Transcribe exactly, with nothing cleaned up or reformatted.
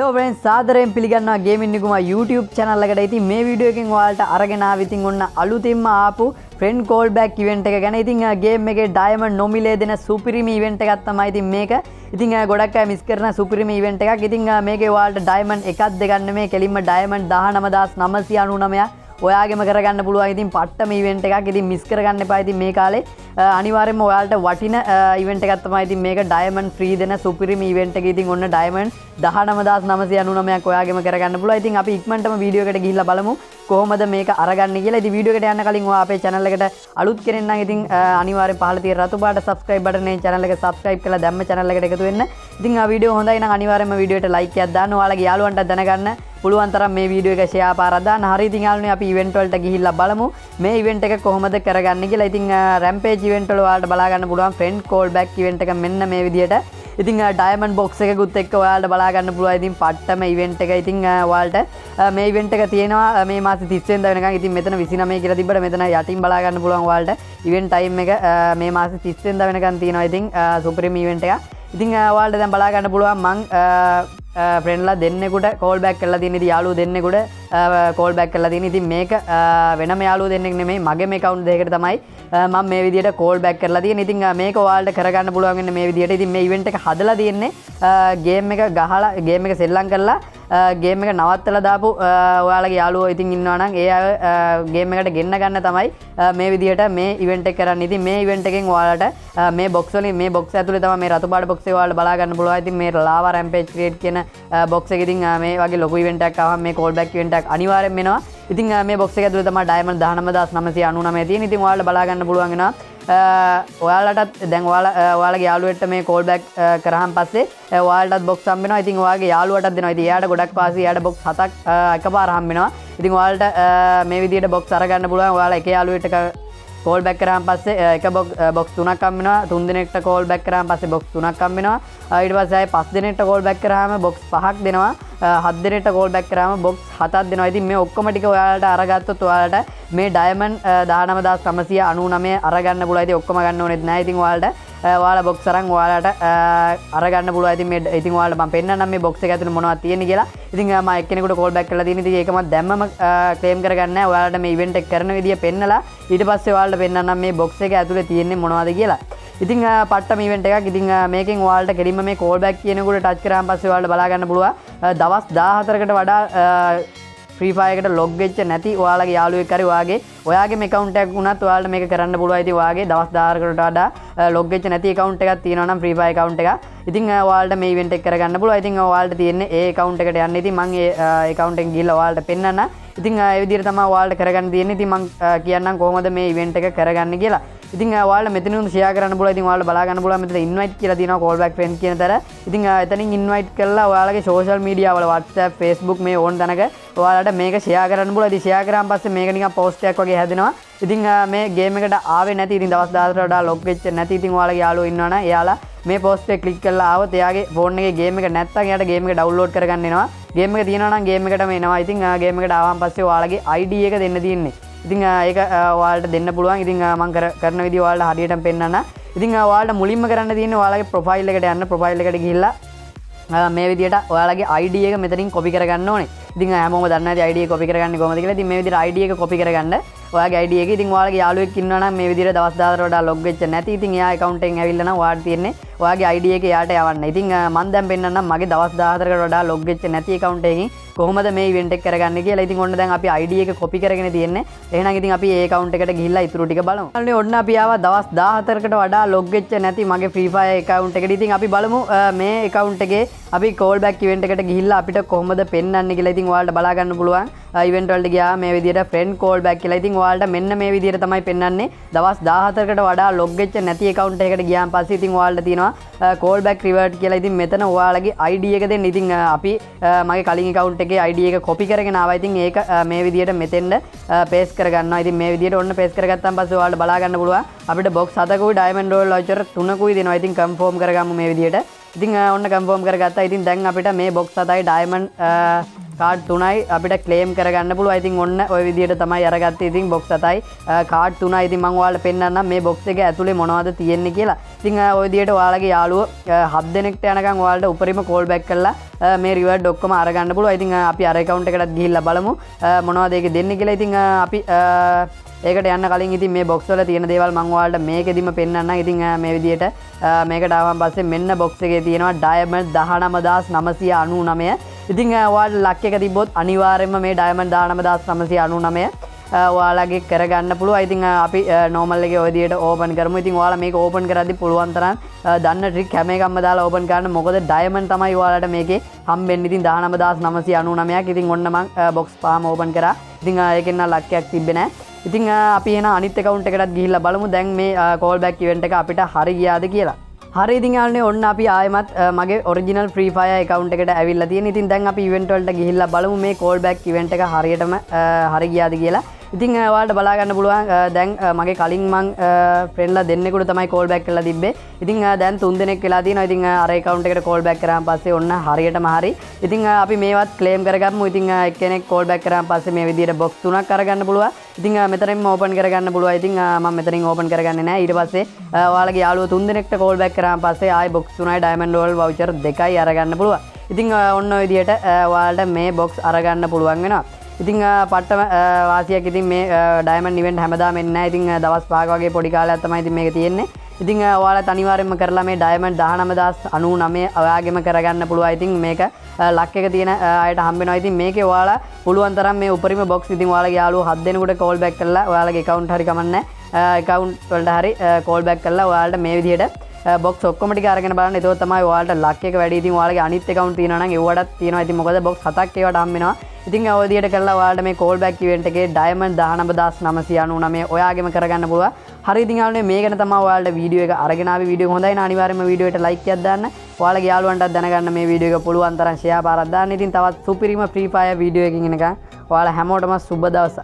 Hello friends, sadare piliganna gaming nikuma YouTube channel ekadaiti me video ekin oyalata aragen aawa ithin onna aluthinma aapu friend call back event එක ගැන ඉතින් game එකේ diamond nomile දෙන supreme event එකක් තමයි ඉතින් මේක. ඉතින් ගොඩක් අය මිස් කරන සුපිරිම ඉවෙන්ට් එකක්. ඉතින් මේකේ ඔයාලට ඩයමන්ඩ් එකක් දෙගන්න මේ කෙලින්ම ඩයමන්ඩ් දහනවදාස් නවසිය අනූනමය ඔයාගෙම කරගන්න පුළුවන්. ඉතින් පට්ටම ඉවෙන්ට් එකක්. ඉතින් මිස් කරගන්න එපා. ඉතින් මේ කාලේ අනිවාර්යයෙන්ම ඔයාලට වටින ඉවෙන්ට් එකක් තමයි ඉතින් මේක ඩයමන්ඩ් ෆ්‍රී දෙන සුපිරිම ඉවෙන්ට් එක. ඉතින් ඔන්න ඩයමන්ඩ් දහනවදාස් නවසිය අනූනමයක් ඔයාගෙම කරගන්න පුළුවන්. ඉතින් අපි ඉක්මනටම වීඩියෝ එකට ගිහිල්ලා බලමු කොහොමද මේක අරගන්නේ කියලා. ඉතින් වීඩියෝ එකට යන්න කලින් ඔයා අපේ channel එකට අලුත් කෙනෙක් නම් ඉතින් අනිවාර්යෙන් පහළ තියෙන රතු පාට subscribe button එකේ channel එක subscribe කරලා දැම්ම channel එකට එකතු වෙන්න. ඉතින් ආ වීඩියෝ හොඳයි නම් අනිවාර්යෙන්ම වීඩියෝ එකට like එකක් දාන්න. ඔයාලගේ යාළුවන්ටත් දැනගන්න පුළුවන් තරම් මේ වීඩියෝ එක share පාරක් දාන්න. හරි ඉතින් යාළුවනේ අපි event වලට ගිහිල්ලා බලමු මේ event එක කොහොමද කරගන්නේ කියලා. ඉතින් rampage event වල ඔයාලට බලා ගන්න පුළුවන් friend call back event එක මෙන්න මේ විදියට. ඉතින් ඩයමන්ඩ් බොක්ස් එකකුත් එක්ක ඔයාලට බලා ගන්න පුළුවන්. ඉතින් පට්ටම event එක. ඉතින් ඔයාලට මේ event එක තියෙනවා මේ මාසේ තිස් වෙනිදා වෙනකන්. ඉතින් මෙතන විසිනමය කියලා තිබ්බට මෙතන යටින් බලා ගන්න පුළුවන් ඔයාලට event time එක මේ මාසේ තිස් වෙනිදා වෙනකන් තියෙනවා. ඉතින් සුපිරිම event එකක්. ඉතින් ඔයාලට දැන් බලා ගන්න පුළුවන් මං ෆ්‍රෙන්ඩ්ලා දෙන්නෙකුට කෝල් බෑක් කරලා තියෙන. ඉතින් යාළුවෝ දෙන්නෙකුට කෝල් බෑක් කරලා තියෙන. ඉතින් මේක වෙනම යාළුවෝ දෙන්නෙක් නෙමෙයි මගේ මේ account දෙකකට තමයි මම මේ විදියට කෝල් බෑක් කරලා තියෙන. ඉතින් මේක ඔයාලට කරගන්න පුළුවන් වෙන්නේ මේ විදියට. ඉතින් මේ ඉවෙන්ට් එක හදලා තියෙන්නේ ගේම් එක ගහලා ගේම් එක සෙල්ලම් කරලා ගේම් එක නවත්තලා දාපු ඔයාලගේ යාළුවෝ ඉතින් ඉන්නවා නම් ඒ අය ගේම් එකට ගෙන්න ගන්න තමයි මේ විදියට මේ ඉවෙන්ට් එක කරන්නේ. ඉතින් මේ ඉවෙන්ට් එකෙන් ඔයාලට මේ බොක්ස් වලින් මේ බොක්ස් ඇතුලේ තමයි මේ රතු පාට බොක්ස් එක ඔයාලට බලා ගන්න පුළුවන්. ඉතින් මේ ලාවා රැම්පේජ් ක්‍රියේට් කියන බොක්ස් එක ඉතින් මේ වගේ ලොකු ඉවෙන්ට් එකක් ආවම මේ කෝල් බෑක් ඉවෙන්ට් එකක් අනිවාර්යෙන් වෙනවා. ඉතින් මේ බොක්ස් එක ඇතුලේ තමයි ඩයමන්ඩ් දහනවදාස් නවසිය අනූනමය තියෙන. ඉතින් ඔයාලට බලා ගන්න පුළුවන් වෙනවා. ඔයාලටත් දැන් ඔයාලා ඔයාලගේ යාළුවෙක්ට මේ කෝල් බෑක් කරාන් පස්සේ ඔයාලටත් බොක්ස් හම්බ වෙනවා. ඉතින් ඔයාගේ යාළුවටත් දෙනවා. ඉතින් එයාට ගොඩක් පාසි එයාට බොක්ස් හතක් එකපාර හම්බ වෙනවා. ඉතින් ඔයාලට මේ විදියට බොක්ස් අරගන්න පුළුවන්. ඔයාලා එක යාළුවෙක්ට කෝල් බෑක් කරාන් පස්සේ එක බොක්ස් තුනක් හම්බ වෙනවා. තුන් දිනෙකට කෝල් බෑක් කරාන් පස්සේ බොක්ස් තුනක් හම්බ වෙනවා. ඊට පස්සේ ආයේ පහ දිනෙකට කෝල් බෑක් කරාම බොක්ස් පහක් දෙනවා. හත් දිනෙකට කෝල් බෑක් කරාම බොක්ස් හතක් දෙනවා. ඉතින් මේ ඔක්කොම ටික ඔයාලට අරගත්තොත් ඔයාලට මේ ඩයමන්ඩ් දහනවදාස් නවසිය අනූනමය අරගන්න පුළුවන්. ඉතින් ඔක්කොම ගන්න ඕනෙත් නැහැ. ඉතින් ඔයාලට ඔයාලා බොක්ස් අරන් ඔයාලට අරගන්න පුළුවන්. ඉතින් මේ ඉතින් ඔයාලට මම පෙන්නන්නම් මේ බොක්ස් එක ඇතුලේ මොනවද තියෙන්නේ කියලා. ඉතින් මම එක්කෙනෙකුට කෝල් බෑක් කරලා තියෙන. ඉතින් ඒක මම දැම්මම ක්ලේම් කරගන්නේ නැහැ. ඔයාලට මේ ඉවෙන්ට් එක කරන විදිය පෙන්නලා ඊට පස්සේ ඔයාලට පෙන්නන්නම් මේ බොක්ස් එක ඇතුලේ තියෙන්නේ මොනවද කියලා. ඉතින් පට්ටම ඉවෙන්ට් එකක්. ඉතින් මේකෙන් ඔයාලට කෙලින්ම මේ කෝල් බෑක් කියනකොට ටච් කරාන් පස්සේ ඔයාලට බලා ගන්න පුළුවන් දවස් දාහතරකට වඩා Free Fire එකට log වෙච්ච නැති ඔයාලගේ යාළුවෙක් හරි ඔයාගේ ඔයාගේ මේ account එකක් වුණත් ඔයාලට මේක කරන්න පුළුවන්. ඉතින් ඔයාගේ දවස් දාහකට වඩා log වෙච්ච නැති account එකක් තියෙනවා නම් Free Fire account එකක්. ඉතින් ඔයාලට මේ event එක කරගන්න පුළුවන්. ඉතින් ඔයාලට තියෙන්නේ ඒ account එකට යන්න. ඉතින් මම ඒ account එකෙන් ගිහලා ඔයාලට පෙන්නන්න. ඉතින් ඒ විදිහට තමයි ඔයාලට කරගන්න තියෙන්නේ. ඉතින් මම කියන්නම් කොහොමද මේ event එක කරගන්නේ කියලා. ඉතින් ඔයාලා මෙතනින් share කරන්න පුළුවන්. ඉතින් ඔයාලා බලා ගන්න පුළුවන් මෙතන invite කියලා තියෙනවා call back friend කියන තැන. ඉතින් එතනින් invite කරලා ඔයාලගේ social media වල WhatsApp Facebook මේ ඕන තැනක ඔයාලට මේක share කරන්න පුළුවන්. ඉතින් share කරාන් පස්සේ මේක නිකන් post එකක් වගේ හැදෙනවා. ඉතින් මේ game එකට ආවේ නැති ඉතින් දවස් දාහකට වඩා log වෙච්ච නැති ඉතින් ඔයාලගේ යාළුවෝ ඉන්නවනම් එයාලා මේ post එක click කරලා ආවොත් එයාගේ phone එකේ game එක නැත්තම් එයාට game එක download කරගන්න එනවා. game එක තියෙනවා නම් game එකටම එනවා. ඉතින් game එකට ආවන් පස්සේ ඔයාලගේ I D එක දෙන්න තියෙන්නේ. ඉතින් ඒක ඔයාලට දෙන්න පුළුවන්. ඉතින් මම කරන විදිය ඔයාලට හරියටම පෙන්නන්න. ඉතින් ඔයාලට මුලින්ම කරන්න තියෙන්නේ ඔයාලගේ ප්‍රොෆයිල් එකට යන්න. ප්‍රොෆයිල් එකට ගිහිල්ලා මේ විදියට ඔයාලගේ I D එක මෙතනින් copy කරගන්න ඕනේ. ඉතින් හැමෝම දන්නවා ඉතින් I D එක copy කරගන්නේ කොහොමද කියලා. ඉතින් මේ විදියට I D එක copy කරගන්න. ඔයාගේ I D එක ඉතින් ඔයාලගේ යාළුවෙක් ඉන්නවා නම් මේ විදියට දවස් දාහකට වඩා log වෙච්ච නැති ඉතින් එයා account එකෙන් ඇවිල්ලා නම් ඔයාට තියෙන්නේ ඔයාගේ I D එක එයාට යවන්න. ඉතින් මම දැන් පෙන්නන්නම් මගේ දවස් දාහකට වඩා log වෙච්ch නැති account එකකින් කොහොමද මේ event එක කරගන්නේ කියලා. ඉතින් ඔන්න දැන් අපි I D එක copy කරගෙන තියෙන්නේ. එහෙනම් ඉතින් අපි ඒ account එකට ගිහිල්ලා ඉතුරු ටික බලමු. අනේ ඔන්න අපි ආවා දවස් දාහතරකට වඩා log වෙච්ච නැති මගේ Free Fire account එකට. ඉතින් අපි බලමු මේ account එකේ අපි call back event එකට ගිහිල්ලා අපිට කොහොමද පෙන්වන්නේ කියලා. ඉතින් ඔයාලට බලා ගන්න පුළුවන්. event වලට ගියා මේ විදියට friend call back කියලා. ඉතින් ඔයාලට මෙන්න මේ විදියට තමයි පෙන්වන්නේ. දවස් දාහතරකට වඩා log වෙච්ච නැති account එකකට ගියාන් පස්සේ ඉතින් ඔයාලට තියෙනවා call back reward කියලා. ඉතින් මෙතන ඔයාලගේ I D එක දෙන්න. ඉතින් අපි මගේ කලින් account එකේ I D එක copy කරගෙන ආවා. ඉතින් ඒක මේ විදියට මෙතෙන්ද paste කරගන්නවා. ඉතින් මේ විදියට ඔන්න paste කරගත්තාන් පස්සේ ඔයාලට බලා ගන්න පුළුවන් අපිට box හතකුයි diamond roll voucher තුනකුයි දෙනවා. ඉතින් confirm කරගමු මේ විදියට. ඉතින් ඔන්න confirm කරගත්තා. ඉතින් දැන් අපිට මේ box හතයි diamond කාඩ් තුනයි අපිට ක්ලේම් කරගන්න පුළුවන්. ඉතින් ඔන්න ඔය විදියට තමයි අරගත්තේ. ඉතින් box හතයි කාඩ් තුනයි. ඉතින් මම ඔයාලට පෙන්නන්නම් මේ box එක ඇතුලේ මොනවද තියෙන්නේ කියලා. ඉතින් ඔය විදියට ඔයාලගේ යාළුවෝ හත් දෙනෙක්ට යනකම් ඔයාලට උපරිම කෝල් බෑක් කරලා මේ රිවර්ඩ් ඔක්කොම අරගන්න පුළුවන්. ඉතින් අපි අර account එකකට ගිහිල්ලා බලමු මොනවද ඒකේ දෙන්නේ කියලා. ඉතින් අපි ඒකට යන්න කලින් ඉතින් මේ box වල තියෙන දේවල් මම ඔයාලට මේකෙදිම පෙන්නන්නම්. ඉතින් මේ විදියට මේකට ආවන් පස්සේ මෙන්න box එකේ තියෙනවා diamond දහනවය නවසිය අනූනවය. ඉතින් ඔයාලා ලක් එක තිබ්බොත් අනිවාර්යයෙන්ම මේ diamond දහනවය නවසිය අනූනවය ඔයාලගේ කරගන්න පුළුවන්. ඉතින් අපි normal එකේ ඔය විදියට open කරමු. ඉතින් ඔයාලා මේක open කරද්දී පුළුවන් තරම් දන්න trick හැම එකක්ම දාලා open කරන්න. මොකද diamond තමයි ඔයාලට මේකේ හම්බෙන්නේ. ඉතින් දහනවය නවසිය අනූනවයක්. ඉතින් ඔන්න මම box පහම open කරා. ඉතින් ඒකෙන් නා ලක්යක් තිබ්බේ නැහැ. ඉතින් අපි එන අනිත් account එකටත් ගිහිල්ලා බලමු දැන් මේ call back event එක අපිට හරි ගියාද කියලා. හරි ඉතින් යාළුවනේ ඔන්න අපි ආයෙමත් මගේ original free fire account එකට ඇවිල්ලා තියෙන. ඉතින් දැන් අපි event වලට ගිහිල්ලා බලමු මේ call back event එක හරියටම හරි ගියාද කියලා. ඉතින් ඔයාලට බලා ගන්න පුළුවන් දැන් මගේ කලින් මං friendලා දෙන්නෙකුට තමයි call back කරලා තිබ්බේ. ඉතින් දැන් තුන් දෙනෙක් වෙලා තියෙනවා. ඉතින් අර account එකට call back කරාන් පස්සේ ඔන්න හරියටම හරි. ඉතින් අපි මේවත් claim කරගමු. ඉතින් එක්කෙනෙක් call back කරාන් පස්සේ මේ විදියට box තුනක් අරගන්න පුළුවන්. ඉතින් මෙතනින්ම ඕපන් කරගන්න පුළුවන්. ඉතින් මම මෙතනින් ඕපන් කරගන්නේ නැහැ. ඊට පස්සේ ඔයාලගේ යාළුවෝ තුන් දෙනෙක්ට කෝල් බෑක් කරාන් පස්සේ ආයි box තුනයි diamond roll voucher දෙකයි අරගන්න පුළුවන්. ඉතින් ඔන්න ඔය විදියට ඔයාලට මේ box අරගන්න පුළුවන් වෙනවා. ඉතින් පට්ටම වාසියක්. ඉතින් මේ diamond event හැමදාම එන්නේ නැහැ. ඉතින් දවස් පහක වගේ පොඩි කාලයක් තමයි ඉතින් මේක තියෙන්නේ. ඉතින් ඔයාලට අනිවාර්යයෙන්ම කරලා මේ diamond දහනවය නවසිය අනූනවය ඔයාගෙම කරගන්න පුළුවන්. ඉතින් මේක ලක් එක තියෙන අයට හම්බ වෙනවා. ඉතින් මේකේ ඔයාලා පුළුවන් තරම් මේ උපරිම box ඉතින් ඔයාලගේ යාළුවෝ හත් දෙනෙකුට call back කරලා ඔයාලගේ account හරි කමන්නේ account වලට හරි call back කරලා ඔයාලට මේ විදිහට box ඔක්කොම ටික අරගෙන බලන්න. ඒක තමයි ඔයාලට ලක් එක වැඩි. ඉතින් ඔයාලගේ අනිත් account තියෙනවා නම් ඒවටත් තියෙනවා. ඉතින් මොකද box හතක් ඒවට හම්බ වෙනවා. ඉතින් ඔය විදිහට කරලා ඔයාලට මේ call back event එකේ diamond දහනවය නවසිය අනූනවය ඔයාගෙම කරගන්න පුළුවන්. හරි ඉතින් යාළුවනේ මේ ගැන තමයි ඔයාලට වීඩියෝ එක අරගෙන ආවේ. වීඩියෝ හොඳයි නම් අනිවාර්යයෙන්ම වීඩියෝ එකට like එකක් දාන්න. ඔයාලගේ යාළුවන්ටත් දැනගන්න මේ වීඩියෝ එක පුළුවන් තරම් share පාරක් දාන්න. ඉතින් තවත් සුපිරිම free fire වීඩියෝ එකකින් එනකම් ඔයාලා හැමෝටම සුබ දවසක්.